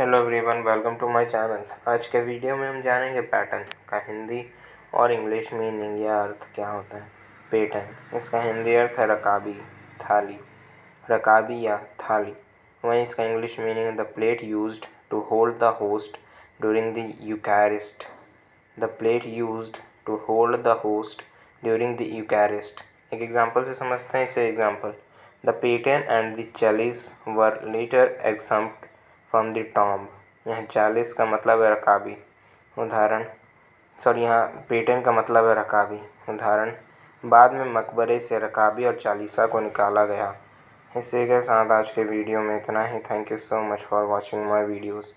Hello everyone, welcome to my channel. आज के video में हम जानेंगे पैटर्न का हिंदी और इंग्लिश मीनिंग या अर्थ क्या होता है। पैटर्न, इसका हिंदी अर्थ है रकाबी थाली, रकाबी या थाली। वहीं इसका English meaning the plate used to hold the host during the Eucharist, the plate used to hold the host during the Eucharist. एक एग्जाम्पल से समझते हैं इसे। Example, the pattern and the chalice were later exempt from the tomb. यहाँ चालीस का मतलब है रकाबी। उदाहरण, सॉरी, यहाँ पैटर्न का मतलब है रकाबी। उदाहरण, बाद में मकबरे से रकाबी और चालीसा को निकाला गया। इसी के साथ आज के वीडियो में इतना ही। Thank you so much for watching my videos.